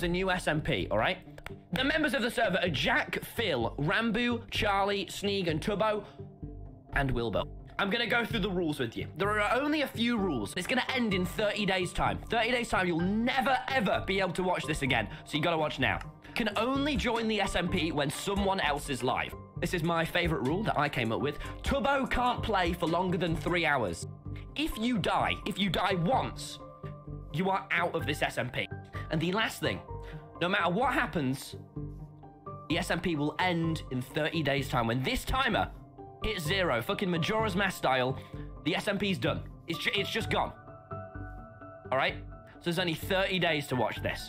there's a new SMP, all right? The members of the server are Jack, Phil, Ranboo, Charlie, Sneeg, and Tubbo, and Wilbur. I'm going to go through the rules with you. There are only a few rules. It's going to end in 30 days' time. 30 days' time, you'll never, ever be able to watch this again. So you got to watch now. Can only join the SMP when someone else is live. This is my favorite rule that I came up with. Tubbo can't play for longer than 3 hours. If you die once, you are out of this SMP. And the last thing, no matter what happens, the SMP will end in 30 days' time. When this timer hits zero, fucking Majora's Mask style, the SMP's done. It's just gone. All right? So there's only 30 days to watch this.